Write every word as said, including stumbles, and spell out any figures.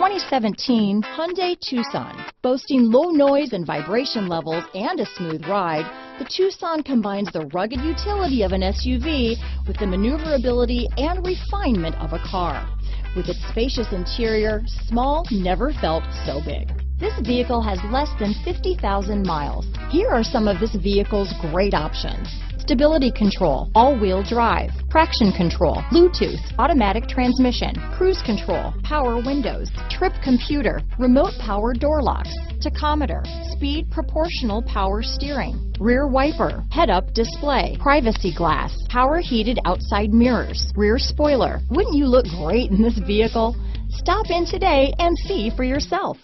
twenty seventeen Hyundai Tucson. Boasting low noise and vibration levels and a smooth ride, the Tucson combines the rugged utility of an S U V with the maneuverability and refinement of a car. With its spacious interior, small never felt so big. This vehicle has less than fifty thousand miles. Here are some of this vehicle's great options. Stability control, all-wheel drive, traction control, Bluetooth, automatic transmission, cruise control, power windows, trip computer, remote power door locks, tachometer, speed proportional power steering, rear wiper, head-up display, privacy glass, power heated outside mirrors, rear spoiler. Wouldn't you look great in this vehicle? Stop in today and see for yourself.